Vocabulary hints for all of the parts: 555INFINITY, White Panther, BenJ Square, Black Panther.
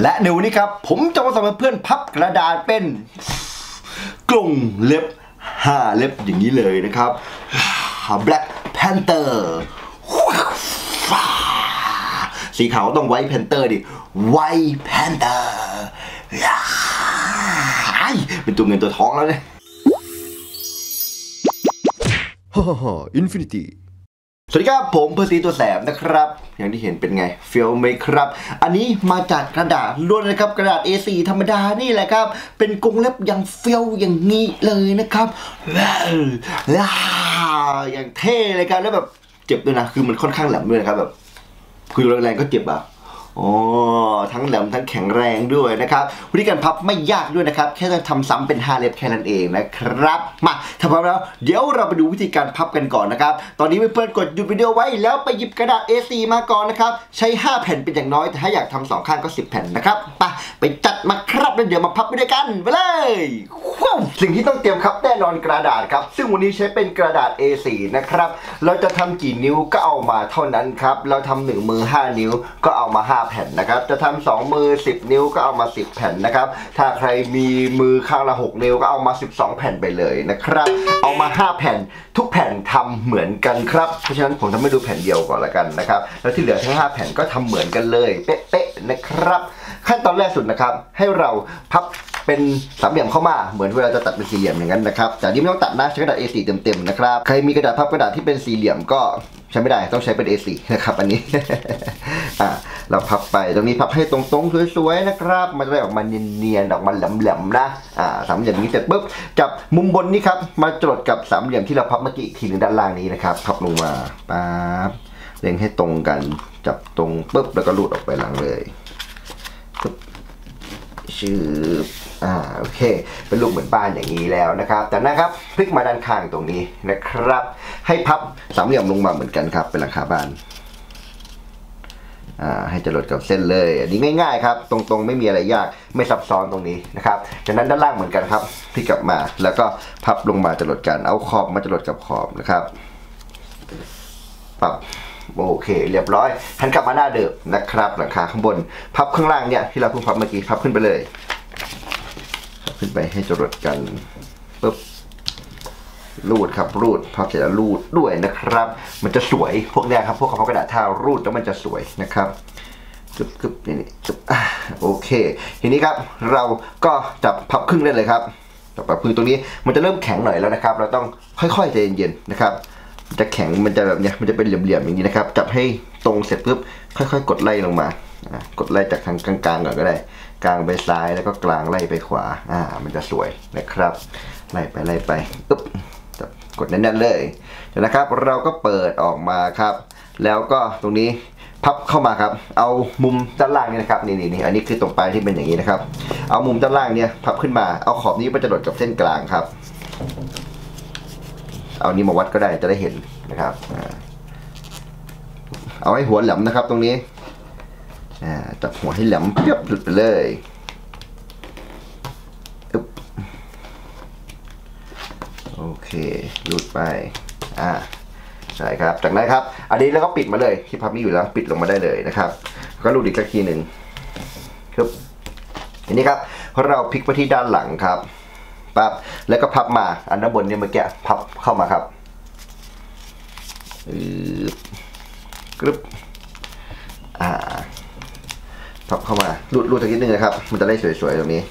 และเดี๋ยวนี้ครับผมจะมาสอนเพื่อนพับกระดาษเป็นกลุ่มเล็บ5เล็บอย่างนี้เลยนะครับ Black Panther สีขาวต้อง White Panther ดิ White Panther เป็นตัวเงินตัวทองแล้วเนี่ย Infinityสวัสดีครับผมเพอร์ซีตัวแสบนะครับอย่างที่เห็นเป็นไงเฟี้ยวไหมครับอันนี้มาจากกระดาษล้วนนะครับกระดาษ A4 ธรรมดานี่แหละครับเป็นกรงเล็บอย่างเฟี้ยวอย่างนี้เลยนะครับอย่างเท่เลยครับแล้วแบบเจ็บด้วยนะคือมันค่อนข้างแหลมด้วยนะครับแบบคือแรงๆก็เจ็บอ่ะอ๋อทั้งแหลมทั้งแข็งแรงด้วยนะครับวิธีการพับไม่ยากด้วยนะครับแค่ทำซ้ำเป็น5เล็บแค่นั้นเองนะครับมาถ้าพร้อมแล้วเดี๋ยวเราไปดูวิธีการพับกันก่อนนะครับตอนนี้เพื่อนๆกดหยุดวิดีโอไว้แล้วไปหยิบกระดาษ A4 มาก่อนนะครับใช้5แผ่นเป็นอย่างน้อยแต่ถ้าอยากทำ2ข้างก็10แผ่นนะครับไปจัดมาครับแล้วเดี๋ยวมาพับด้วยกันไปเลยสิ่งที่ต้องเตรียมครับแน่นอนกระดาษครับซึ่งวันนี้ใช้เป็นกระดาษ A4 นะครับเราจะทำกี่นิ้วก็เอามาเท่านั้นครับเราทำ1มือ5นิ้วก็เอามา5แผ่นนะครับจะทำ2มือ10นิ้วก็เอามา10แผ่นนะครับถ้าใครมีมือข้างละ6นิ้วก็เอามา12แผ่นไปเลยนะครับเอามา5แผ่นทุกแผ่นทำเหมือนกันครับเพราะฉะนั้นผมทำให้ดูแผ่นเดียวก่อนละกันนะครับแล้วที่เหลือทั้ง5แผ่นก็ทำเหมือนกันเลยเป๊ะๆนะครับขั้นตอนแรกสุดนะครับให้เราพับเป็นสามเหลี่ยมเข้ามาเหมือนเวลาจะตัดเป็นสี่เหลี่ยมอย่างนั้นนะครับแต่นี่ไม่ต้องตัดนะใช้กระดาษ A4 เต็มๆนะครับใครมีกระดาษพับกระดาษที่เป็นสี่เหลี่ยมก็ใช้ไม่ได้ต้องใช้เป็น A4 นะครับอันนี้ เราพับไปตรงนี้พับให้ตรงๆสวยๆนะครับมันจะได้ออกมาเนียนๆออกมาแหลมๆนะสามเหลี่ยมนี้เสร็จปุ๊บจับมุมบนนี้ครับมาจดกับสามเหลี่ยมที่เราพับเมื่อกี้อีกทีหนึ่งด้านล่างนี้นะครับพับลงมาปั๊บเล็งให้ตรงกันจับตรงปุ๊บแล้วก็ลูดออกไปหลังเลยชื่อโอเคเป็นลูกเหมือนบ้านอย่างนี้แล้วนะครับแต่นะครับพลิกมาด้านข้างตรงนี้นะครับให้พับสามเหลี่ยมลงมาเหมือนกันครับเป็นหลังคาบ้านให้จรดกับเส้นเลยอันนี้ง่ายๆครับตรงๆไม่มีอะไรยากไม่ซับซ้อนตรงนี้นะครับจากนั้นด้านล่างเหมือนกันครับพลิกกลับมาแล้วก็พับลงมาจรดกันเอาขอบมาจรดกับขอบนะครับปรับโอเคเรียบร้อยหันกลับมาหน้าเดิมนะครับหลังคาข้างบนพับข้างล่างเนี่ยที่เราเพิ่งพับเมื่อกี้พับขึ้นไปเลยขึ้นไปให้จรดกันปุ๊บรูดครับรูดพับเสร็จแล้วรูดด้วยนะครับมันจะสวยพวกนี้ครับพวกกระดาษทารูดแล้วมันจะสวยนะครับกึบๆนี่โอเคทีนี้ครับเราก็จับพับครึ่งได้เลยครับจับพับครึ่งตรงนี้มันจะเริ่มแข็งหน่อยแล้วนะครับเราต้องค่อยๆใจเย็นๆนะครับจะแข็งมันจะแบบเนี้ยมันจะเป็นเหลี่ยมๆอย่างนี้นะครับจับให้ตรงเสร็จปุ๊บค่อยๆกดไล่ลงมากดไล่จากทางกลางๆก่อนก็ได้กลางไปซ้ายแล้วก็กลางไล่ไปขวามันจะสวยนะครับไล่ไปไล่ไปปุ๊บจับกดแน่นๆเลยนะครับเราก็เปิดออกมาครับแล้วก็ตรงนี้พับเข้ามาครับเอามุมด้านล่างนี่นะครับนี่อันนี้คือตรงปลายที่เป็นอย่างนี้นะครับเอามุมด้านล่างเนี่ยพับขึ้นมาเอาขอบนี้ไปจรดกับเส้นกลางครับเอานี้มาวัดก็ได้จะได้เห็นนะครับเอาให้หัวแหลมนะครับตรงนี้จับหัวให้แหลมเพียบสุดไปเลยโอเคหลุดไปใช่ครับจากนั้นครับอันนี้แล้วก็ปิดมาเลยที่พับนี้อยู่แล้วปิดลงมาได้เลยนะครับก็หลุดอีกสักทีหนึ่งครับอันนี้ครับเราพลิกไปที่ด้านหลังครับปั๊บแล้วก็พับมาอันด้านบนเนี่ยเมื่อกี้พับเข้ามาครับกรึบพับเข้ามารูดสักนิดนึงนะครับมันจะได้สวยๆตรงนี้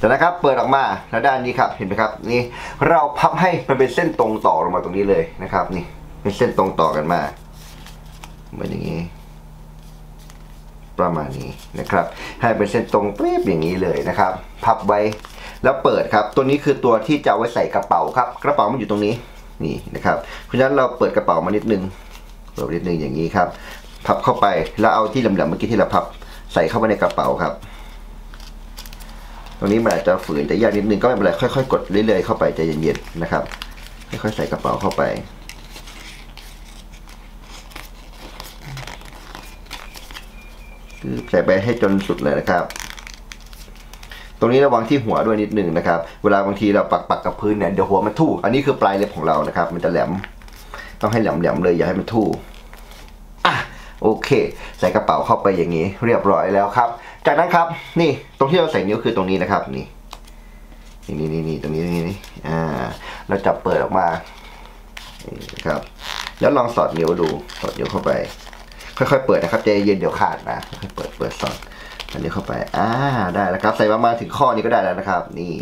จากนั้นครับเปิดออกมาแล้วด้านนี้ครับเห็นไหมครับนี่เราพับให้มันเป็นเส้นตรงต่อลงมาตรงนี้เลยนะครับนี่เป็นเส้นตรงต่อกันมาแบบนี้ประมาณนี้นะครับให้เป็นเส้นตรงเป๊ะอย่างนี้เลยนะครับพับไว้แล้วเปิดครับตัวนี้คือตัวที่จะไว้ใส่กระเป๋าครับกระเป๋ามันอยู่ตรงนี้นี่นะครับเพราะฉะนั้นเราเปิดกระเป๋ามานิดนึงเปิดนิดนึงอย่างนี้ครับพับเข้าไปแล้วเอาที่แหลมๆเมื่อกี้ที่เราพับใส่เข้าไปในกระเป๋าครับตรงนี้มันอาจจะฝืนจะยากนิดนึงก็ไม่เป็นไรค่อยๆกดเรื่อยๆเข้าไปใจเย็นๆนะครับค่อยๆใส่กระเป๋าเข้าไปใส่ไปให้จนสุดเลยนะครับตรงนี้ระวังที่หัวด้วยนิดนึงนะครับเวลาบางทีเราปักกับพื้นเนี่ยเดี๋ยวหัวมันทู่อันนี้คือปลายเล็บของเรานะครับมันจะแหลมต้องให้แหลมๆเลยอย่าให้มันทู่ โอเคใส่กระเป๋าเข้าไปอย่างนี้เรียบร้อยแล้วครับจากนั้นครับนี่ตรงที่เราใส่นิ้วคือตรงนี้นะครับนี่ตรงนี้นี่เราจับเปิดออกมาครับแล้วลองสอดนิ้วดูสอดนิ้วเข้าไปค่อยๆเปิดนะครับใจเย็นเดี๋ยวขาดนะค่อยๆเปิดสอดนิ้วเข้าไปได้แล้วครับใส่ประมาณถึงข้อนี้ก็ได้แล้วนะครับนี่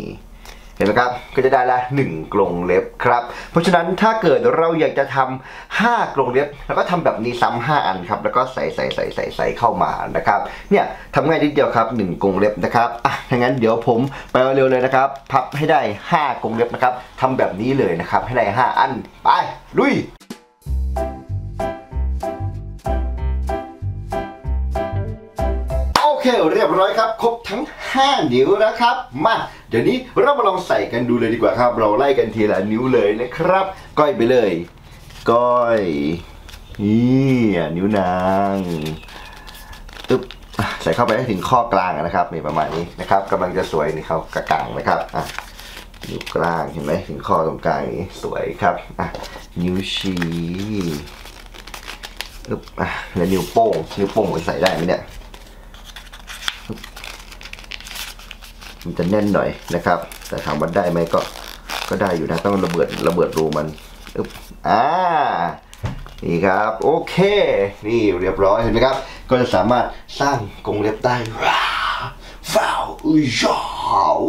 เห็นไหมครับก็จะได้ละ1กรงเล็บครับเพราะฉะนั้นถ้าเกิดเราอยากจะทำ5กรงเล็บแล้วก็ทำแบบนี้ซ้ำ5อันครับแล้วก็ใส่เข้ามานะครับเนี่ยทำง่ายนิดเดียวครับ1กรงเล็บนะครับถ้างั้นเดี๋ยวผมไปเร็วเลยนะครับพับให้ได้5กรงเล็บนะครับทำแบบนี้เลยนะครับให้ได้5อันไปลุยโอเคเรียบร้อยครับครบทั้ง5นิ้วแล้วครับมาเดี๋ยวนี้เรามาลองใส่กันดูเลยดีกว่าครับเราไล่กันทีละนิ้วเลยนะครับก้อยไปเลยก้อยนี่นิ้วนางตึ๊บใส่เข้าไปให้ถึงข้อกลางนะครับนี่ประมาณนี้นะครับกำลังจะสวยนี่เขากระกางนะครับนิ้วกลางเห็นไหมถึงข้อตรงกลางนี้สวยครับนิ้วชี้ตึ๊บแล้วนิ้วโป้งมันใส่ได้ไหมเนี่ยมันจะแน่นหน่อยนะครับแต่ถามว่าได้ไหมก็ได้อยู่นะต้องระเบิดรูมันนี่ครับโอเคนี่เรียบร้อยเห็นไหมครับก็จะสามารถสร้างกรงเล็บได้ว้าวอุ้ยยาว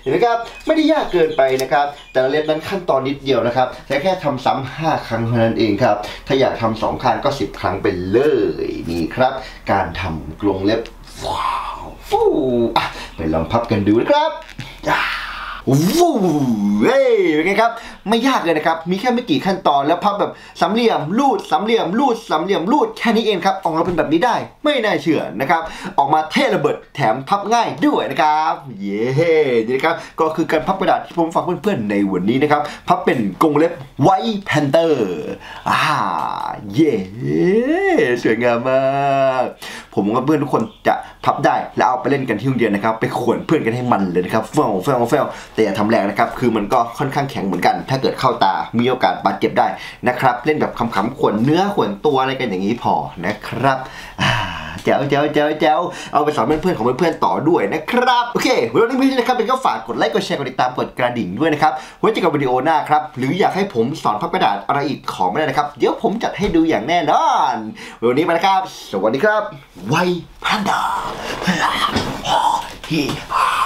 เห็นไหมครับไม่ได้ยากเกินไปนะครับแต่เล็บนั้นขั้นตอนนิดเดียวนะครับแค่ทำซ้ำ5ครั้งเท่านั้นเองครับถ้าอยากทำ2ครั้งก็10ครั้งไปเลยนี่ครับการทำกรงเล็บว้าวฟูไปลองพับกันดูนะครับวู้เฮ้ยเป็นไงครับไม่ยากเลยนะครับมีแค่ไม่กี่ขั้นตอนแล้วพับแบบสามเหลี่ยมรูดสามเหลี่ยมรูดสามเหลี่ยมรูดแค่นี้เองครับออกมาเป็นแบบนี้ได้ไม่น่าเชื่อนะครับออกมาเท่ระเบิดแถมพับง่ายด้วยนะครับเย้นี่นะครับก็คือการพับกระดาษที่ผมฝากเพื่อนๆในวันนี้นะครับพับเป็นกรงเล็บไวท์แพนเตอร์เย้สวยงามมากผมกับเพื่อนทุกคนจะพับได้แล้วเอาไปเล่นกันที่โรงเรียนนะครับไปขวนเพื่อนกันให้มันเลยนะครับเฟลแต่อย่าทำแรงนะครับคือมันก็ค่อนข้างแข็งเหมือนกันถ้าเกิดเข้าตามีโอกาสบาดเจ็บได้นะครับเล่นแบบขำๆขวนเนื้อขวนตัวอะไรกันอย่างนี้พอนะครับแจ๋วเอาไปสอนเพื่อนๆของเพื่อนๆต่อด้วยนะครับโอเควันนี้นะครับเป็นก็ฝากกดไลค์กดแชร์กดติดตามกดกระดิ่งด้วยนะครับไว้เจอกันวิดีโอหน้าครับหรืออยากให้ผมสอนพับกระดาษอะไรอีกขอมาได้นะครับเดี๋ยวผมจัดให้ดูอย่างแน่นอนวันนี้ไปนะครับสวัสดีครับไวท์แพนเตอร์